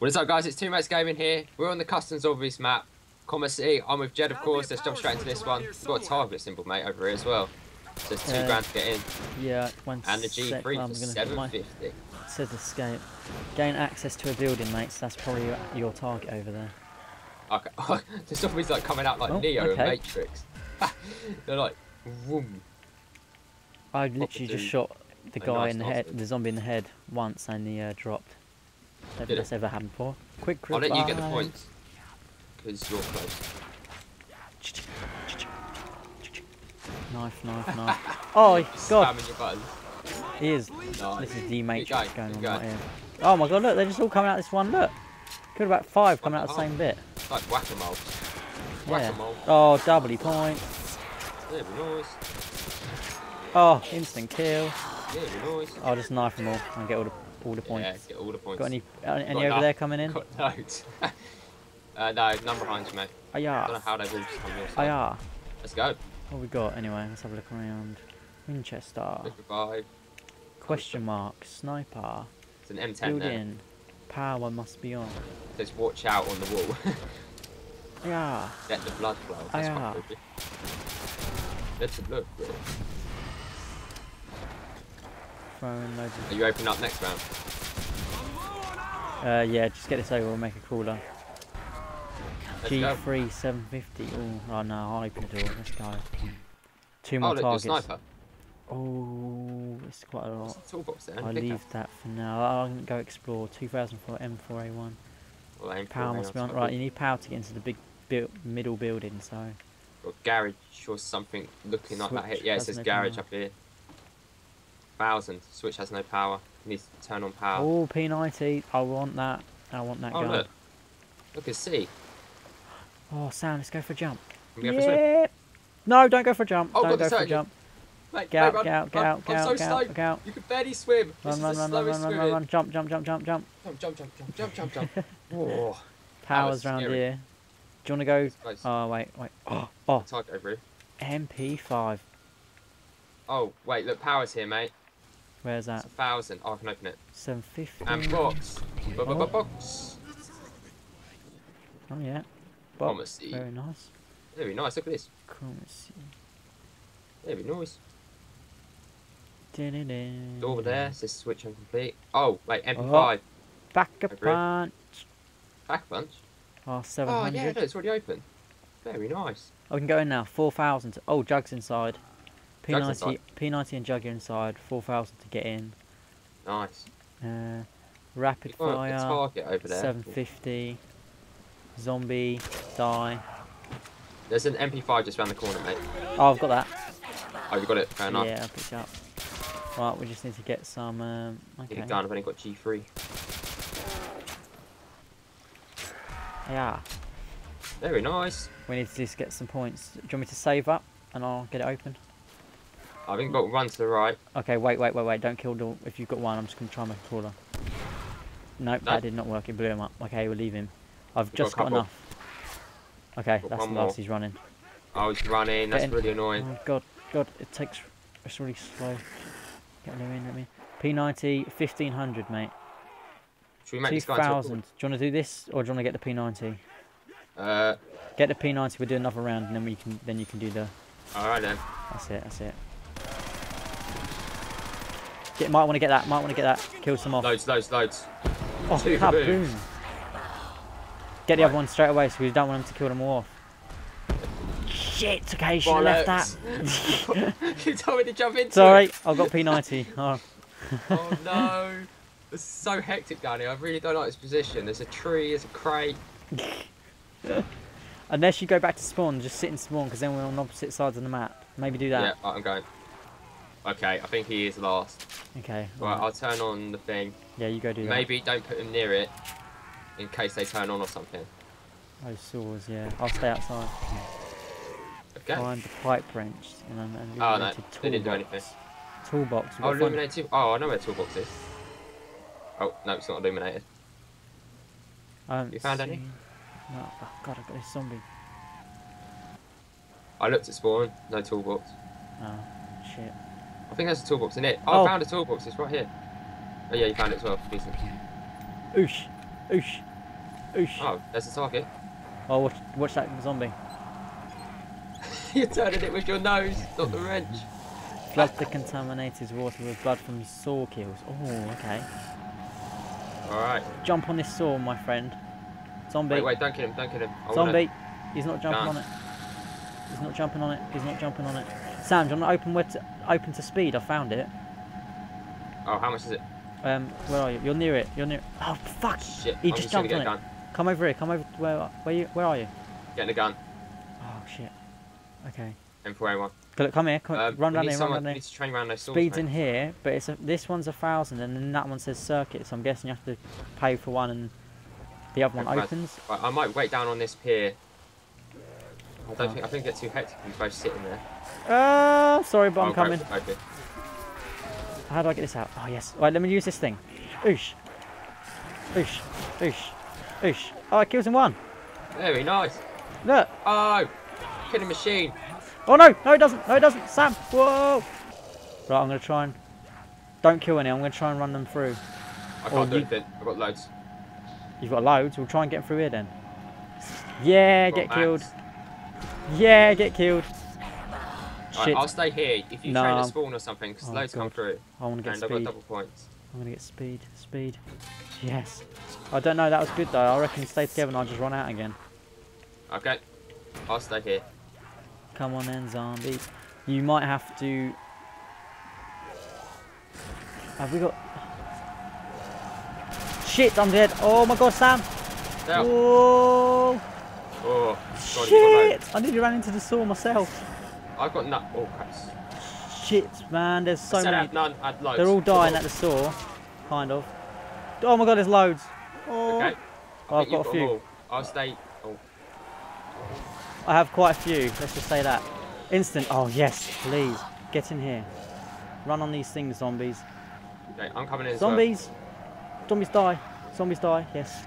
What is up, guys? It's Two Mates Gaming here. We're on the Customs Obvious map, Comosea. I'm with Jed, of course. Let's jump straight into this one. We've got a target symbol, mate, over here as well. So it's £2 to get in. Yeah, one and the G3 for $7.50. It says escape. Gain access to a building, mate. So that's probably your target over there. Okay. This obviously like coming out like Neo and Matrix. They're like, vroom. I literally just shot the guy in the head, the zombie in the head, once, and he dropped. Don't think that's ever happened before. Quick group. I'll let you get the points because you're close. Knife, knife, knife. Oh god! He is. Nice. This is the Matrix going on right here. Oh my god! Look, they're just all coming out this one. Look, could about five coming out the same bit. It's like whack-a-mole. Whack-a-mole. Oh, doubly points. Yeah, nice. Oh, instant kill. Yeah, nice. I'll just knife them all and get all the. All the points. Yeah, get all the points. Got any over there coming in? Got loads. No, none behind you, mate. I don't know how they've all just come here. Let's go. What have we got anyway? Let's have a look around. Winchester. Question mark. Sniper. It's an M10 building. Power must be on. Says watch out on the wall. Let the blood flow. That's quite creepy. Let the blood flow. Are you opening up next round? Yeah, just get this over, we'll make a cooler. G3 750. Oh no, I'll open the door. Let's go. Two more targets. Look, sniper. Oh, it's quite a lot. Toolbox there. I'll leave that for now. I'll go explore. 2004 M4A1. Well, M4 power must be on. Right, you need power to get into the big middle building, so. Or garage or something looking like that here. Yeah, it says garage up here. 1000. Switch has no power. Needs to turn on power. Oh, P90. I want that. I want that gun. Look. Look at C. Oh, Sam, let's go for a jump. Yeah. No, don't go for a jump. Oh, don't go for a jump. Mate, get out, get out, get out, get out. I'm so slow. You can barely swim. Run, jump, jump, jump, jump, jump. Jump. Oh. Power's round here. Do you want to go? Oh, wait. Oh. Target over here. MP5. Oh, wait, look, power's here, mate. Where's that? It's 1000. Oh, I can open it. 750. And box. Box. Oh yeah. Box. Very nice. Very nice. Look at this. Very nice. Door there. Says switch incomplete. Oh wait, MP5. Oh, back a punch. Back a punch. Oh, 700. Oh yeah, no, it's already open. Very nice. I can go in now. 4000. Oh, Jug's inside. P90 and Jugger inside. 4000 to get in. Nice. Rapid fire. Target over there. 750. Zombie. Die. There's an MP5 just round the corner, mate. Oh, I've got that. Oh, you got it. Fair enough. Yeah, I'll pick it up. Right, we just need to get some. Okay. I've only got G3. Yeah. Very nice. We need to just get some points. Do you want me to save up and I'll get it open? I think we've got one to the right. Okay, wait. Don't kill the... If you've got one, I'm just going to try and make a crawler. Nope, that did not work. It blew him up. Okay, we'll leave him. We've just got enough. Okay, that's the last. He's running. Oh, he's running. That's really annoying. Oh, God. It takes... It's really slow. Get him in, let me... P90, 1500, mate. Should we make this guy into a crawler? Do you want to do this, or do you want to get the P90? Get the P90. We'll do another round, and then we can... Then you can do the... Alright, then. That's it. Might want to get that. Kill some off. Loads. Oh, kaboom. Get the other one straight away, so we don't want him to kill them all off. Shit, okay, you should have left that. You told me to jump into it. Sorry, I've got P90. Oh no. It's so hectic down here. I really don't like this position. There's a tree, there's a crate. Unless you go back to spawn, just sit in spawn, because then we're on opposite sides of the map. Maybe do that. Yeah, I'm going. Okay, I think he is last. Okay. Right, I'll turn on the thing. Yeah, you go do that. Maybe don't put him near it, in case they turn on or something. Those saws, yeah. I'll stay outside. Okay. Find the pipe wrench and oh no, they didn't do anything. Toolbox. Oh, illuminated. Oh, I know where the toolbox is. Oh no, it's not illuminated. You found any? No. Oh god, I've got this zombie. I looked at spawn. No toolbox. Oh shit. I think there's a toolbox in it. Oh. I found a toolbox. It's right here. Oh yeah, you found it as well. Decent. Oosh. Oosh. Oh, there's the target. Oh, watch that zombie. You turned it with your nose, not the wrench. Flood the contaminated water with blood from saw kills. Oh, okay. Alright. Jump on this saw, my friend. Zombie. Wait, don't kill him, don't kill him. Zombie. He's not jumping on it. He's not jumping on it. He's not jumping on it. Sam, do you want to open to speed? I found it. Oh, how much is it? Where are you? You're near it. You're near it. Oh, fuck. Shit. He just jumped on it. Come over here. Come over. Where are you? Getting the gun. Oh, shit. Okay. M4A1. Come here. Run around here. Run around here. Speed's in here, but it's this one's 1,000 and then that one says circuit, so I'm guessing you have to pay for one and the other one opens. Right, I might wait down on this pier. I think it's too hectic if we're both sitting there. Sorry, but I'm coming. Okay. How do I get this out? Oh, yes. All right, let me use this thing. Oosh. Oosh. Oosh. Oosh. Oh, it kills in one. Very nice. Look. Oh, killing machine. Oh, no. No, it doesn't. No, it doesn't. Sam. Whoa. Right, I'm going to try and... Don't kill any. I'm going to try and run them through. I can't do it then. I've got loads. You've got loads? We'll try and get through here then. Yeah, get killed. Yeah, get killed. Shit. Right, I'll stay here if you train a spawn or something, because loads come through. I want to get speed. I've got double points. I'm going to get speed. Speed. Yes. I don't know. That was good, though. I reckon stay together and I'll just run out again. Okay. I'll stay here. Come on then, zombies. You might have to... Have we got... Shit, I'm dead. Oh, my God, Sam. Down. Whoa. Oh, God, shit! I nearly ran into the saw myself. I've got none. Oh, crap. Shit, man, there's so many. None. They're all dying at the saw, kind of. Oh my God, there's loads. Oh. Okay. I've got a few. I'll stay. Oh. I have quite a few. Let's just say that. Instant. Oh yes, please get in here. Run on these things, zombies. Okay, I'm coming in. Zombies. As well. Zombies die. Zombies die. Yes.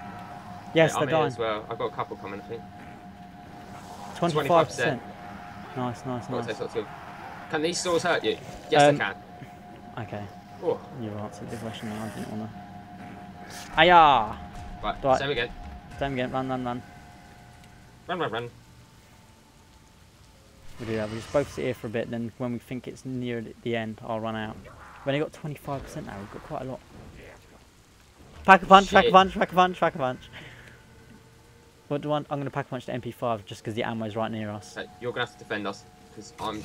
Yes, yeah, they're dying. As well. I've got a couple coming, I think. 25%. Nice, nice, nice. Can these saws hurt you? Yes, they can. Okay. Oh. You answered the question. I didn't want to. Ayah. Right. Same again. Same again. Run, run, run. Run, run, run. We do that. We just both sit here for a bit. Then when we think it's near the end, I'll run out. We've only got 25% now. We've got quite a lot. Pack a punch. Shit. Pack a punch. Pack a punch. Pack a punch. What do I want? I'm going to pack a punch to MP5 just because the ammo's right near us. You're going to have to defend us because I'm...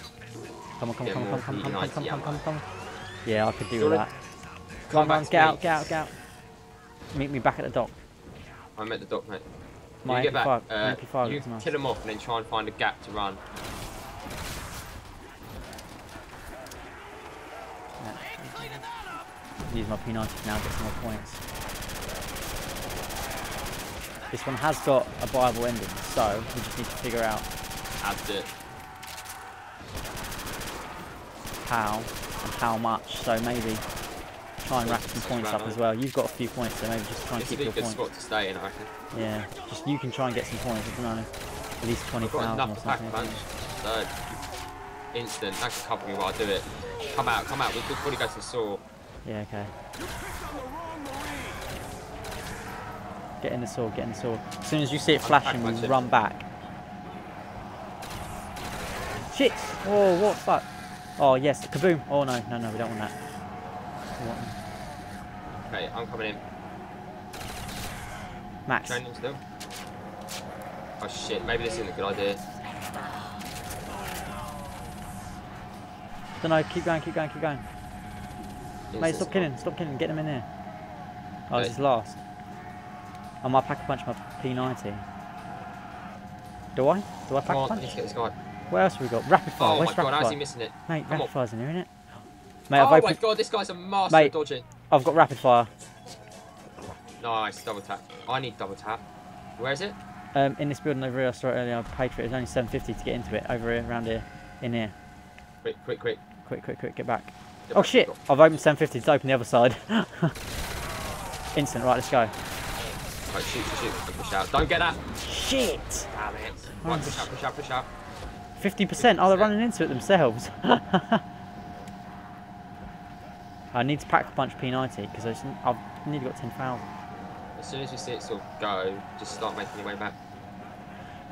Come on, come on, come on, come on, come on, come on, come on, come on. Yeah, I could do all that. Come on, get out, get out, get out. Meet me back at the dock. I'm at the dock, mate. My MP5. You kill them off and then try and find a gap to run. Use my P90 now, get some more points. This one has got a viable ending, so we just need to figure out how and how much. So maybe try and rack some points up as well. You've got a few points, so maybe just try and keep your points. It's a good spot to stay in, I reckon. Yeah, just you can try and get some points. I don't know, at least 20,000 or something. So instant, that could cover me while I do it. Come out, come out. We could probably go to the saw. Yeah, okay. Get in the sword, get in the sword. As soon as you see it flashing, we'll run back. Shit! Oh, what the fuck? Oh, yes, kaboom! Oh, no, no, no, we don't want that. Okay, I'm coming in. Max. Training still. Oh, shit, maybe this isn't a good idea. Don't know, keep going, keep going, keep going. Mate, stop killing, get them in here. Oh, okay. This is last. I might pack a punch my P90. Do I? Do I pack a punch? Let's get this guy. What else have we got? Rapid fire. Oh my god, how's he missing it? Mate, rapid fire's in here, isn't it? Mate, oh my god, this guy's a master at dodging. I've got rapid fire. Nice, double tap. I need double tap. Where is it? In this building over here, I saw it earlier, I paid for it. It was only 750 to get into it. Over here, around here, in here. Quick, quick, quick. Quick, quick, quick, get back. Get back shit! I've opened 750 to open the other side. Instant, right, let's go. Right, shoot, shoot, shoot, push out. Don't get that. Shit! Damn it. Right, push out, push out, push out. 50%? Oh, they're running into it themselves. I need to pack a bunch of P90 because I've nearly got 10,000. As soon as you see it sort of go, just start making your way back.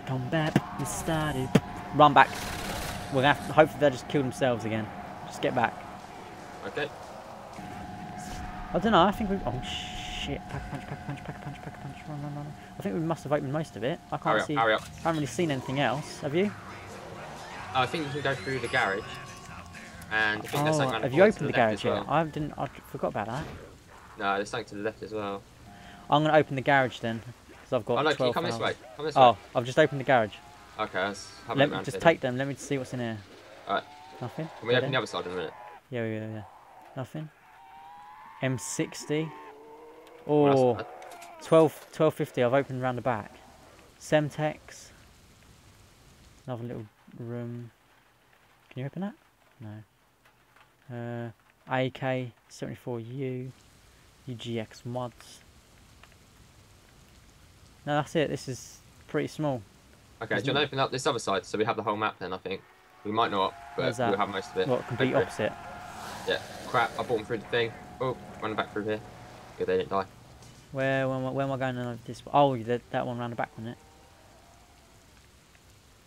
Come back, we started. Run back. We're gonna have to, hopefully they'll just kill themselves again. Just get back. Okay. I don't know, I think we... Oh, shit. Pack a punch, pack a punch, pack a punch, pack a punch. Run, run, run. I think we must have opened most of it. I can't see... Hurry up. I haven't really seen anything else. Have you? I think you can go through the garage. And I think there's something... Have you opened the garage yet? I didn't... I forgot about that. No, there's something to the left as well. I'm going to open the garage then. Because I've got 12 hours. Come this way. Come this way. Oh, I've just opened the garage. Okay, let's have a look around. Just take them. Let me see what's in here. Alright. Nothing? Can we open the other side in a minute? Yeah, we will, yeah. Nothing. M60. Oh, 1250. I've opened around the back. Semtex. Another little room. Can you open that? No. AK 74U. UGX mods. No, that's it. This is pretty small. Okay, do you want to open up this other side so we have the whole map then, I think? We might not, but we'll have most of it. What, complete opposite? Yeah. Crap, I bought them through the thing. Oh, running back through here. Good, they didn't die. Where am I going on this? Oh, that one round the back, wasn't it?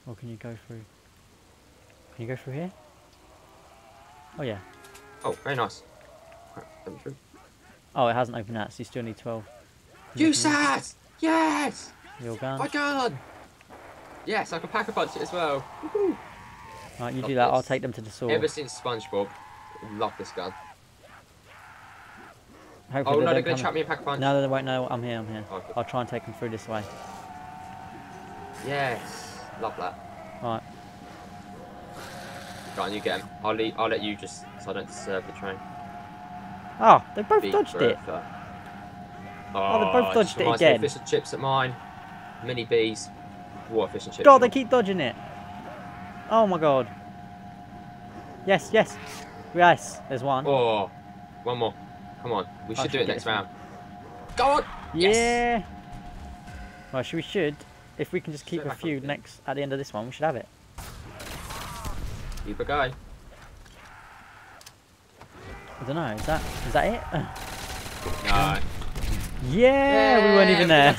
Or can you go through? Can you go through here? Oh, yeah. Oh, very nice. Crap, let me through. Oh, it hasn't opened that, so you still need 12. You sad! Yes! Your gun. My gun! Yes, I can pack a punch it as well. Woohoo! Right, you do that, I'll take them to the sword. Ever since SpongeBob, love this gun. Hopefully oh no, they're going to trap me and pack a punch. No, they won't know. I'm here, I'm here. Oh, I'll try and take them through this way. Yes! Love that. Alright. Right, and you get him. I'll let you just, so I don't disturb the train. Oh, they both dodged it. Oh, they both dodged it again. Fish and chips at mine. Mini bees. What fish and chips? God, they keep dodging it. Oh my god. Yes, yes, yes. There's one. Oh, one more. Come on, we should do it next round. Go on. Yes. Yeah. Well, we should. If we can just keep a few next at the end of this one, we should have it. Keep a guy. I don't know, is that it? No. Yeah, we weren't even there.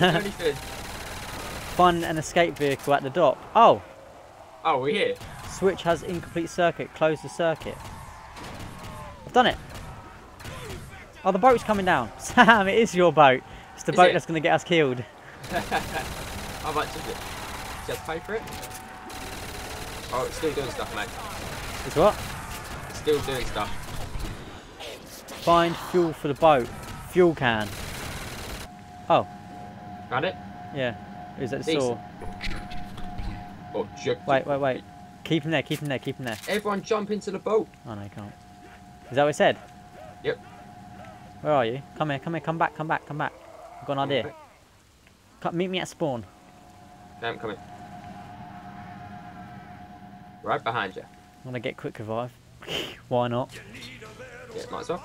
Fun and escape vehicle at the dock. Oh. Oh, we're here. Switch has incomplete circuit. Close the circuit. I've done it. Oh, the boat's coming down. Sam, it is your boat. It's the boat that's going to get us killed. How much is it? Do you have to pay for it? Oh, it's still doing stuff, mate. It's what? It's still doing stuff. Find fuel for the boat. Fuel can. Oh. Got it? Yeah. Is that the saw? Oh, wait, wait, wait. Keep him there, keep him there, keep him there. Everyone jump into the boat. Oh, no, you can't. Is that what it said? Yep. Where are you? Come here, come here, come back, come back, come back. I've got an idea. Come, meet me at spawn. No, I'm coming. Right behind you. I'm going to get quick revive. Why not? Yeah, might as well.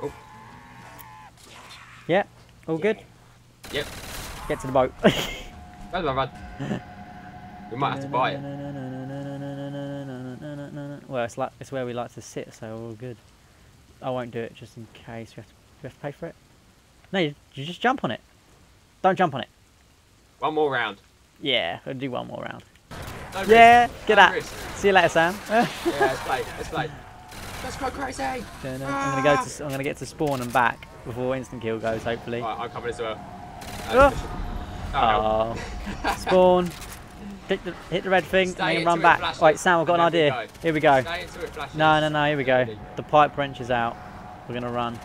Oh. Yeah, all good? Yep. Get to the boat. Run, run, run. We might have to buy it. Well, it's where we like to sit, so we're all good. I won't do it just in case. We have to pay for it. No, you just jump on it. Don't jump on it. One more round. Yeah, we'll do one more round. No yeah, get that. No see you later, Sam. Yeah, let's play. Let's play. That's quite crazy. I'm gonna get to spawn and back before instant kill goes. Hopefully. Right, I'm coming as well. Oh. Spawn. Hit the red thing and then run back. Flashes. Wait, Sam, I've got an idea. Here we go. No, no, no. Here we go. The pipe wrench is out. We're gonna run.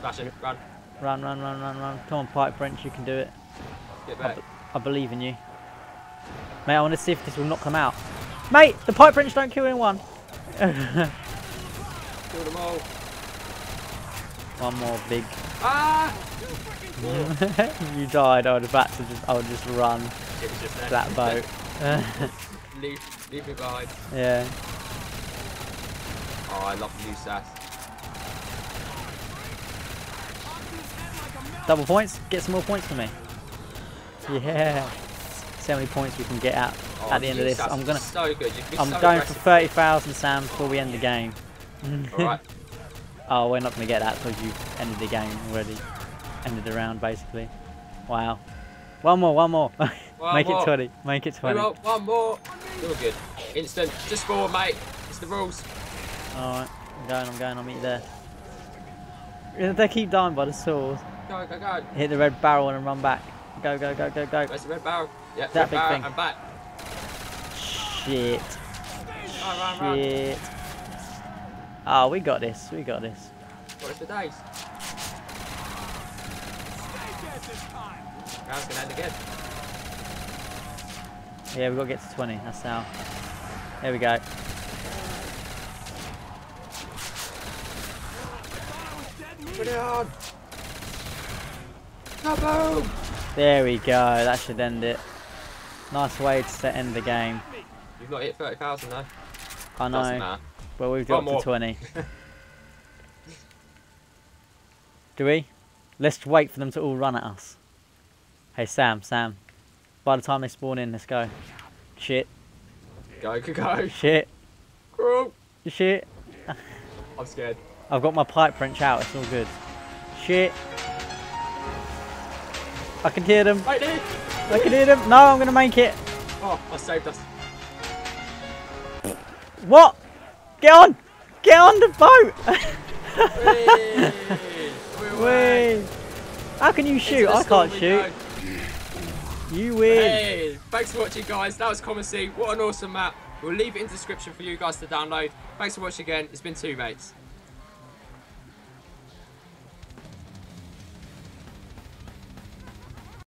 Smash it. Run. Run, run, run, run, run. Come on, pipe wrench. You can do it. Get back. I believe in you. Mate, I want to see if this will not come out. Mate, the pipe wrench don't kill anyone. Kill them all. One more big. Ah! You died. I was about to just. I would just run. It was just there. That boat. leave it behind. Yeah. Oh, I love you, Sass. Double points. Get some more points for me. Yeah. See how many points we can get out. Oh, at the end of this, I'm gonna. So good. I'm going for 30,000, Sam, before we end the game. All right. Oh, we're not going to get that because you've ended the game already. Ended the round, basically. Wow. One more. Make it 20. One more. You're good. Instant. Just score, mate. It's the rules. Alright. I'm going. I'll meet you there. They keep dying by the sword. Go. Hit the red barrel and run back. Go. Where's the red barrel? Yeah, that big thing. I'm back. Shit. Run. Oh, we got this. What is the days? Round's gonna end again. Yeah, we've got to get to 20, that's how. There we go. Put it on! Double! There we go, that should end it. Nice way to end the game. You've not hit 30,000 though. I know. Well, we've dropped to 20. Do we? Let's wait for them to all run at us. Hey, Sam. By the time they spawn in, let's go. Shit. Go. Shit. Girl. Shit. I'm scared. I've got my pipe wrench out. It's all good. Shit. I can hear them. I can hear them. No, I'm going to make it. Oh, I saved us. What? Get on the boat! Wee. How can you shoot? I can't shoot. You win. Hey, thanks for watching, guys. That was Comosea. What an awesome map. We'll leave it in the description for you guys to download. Thanks for watching again. It's been Two Mates.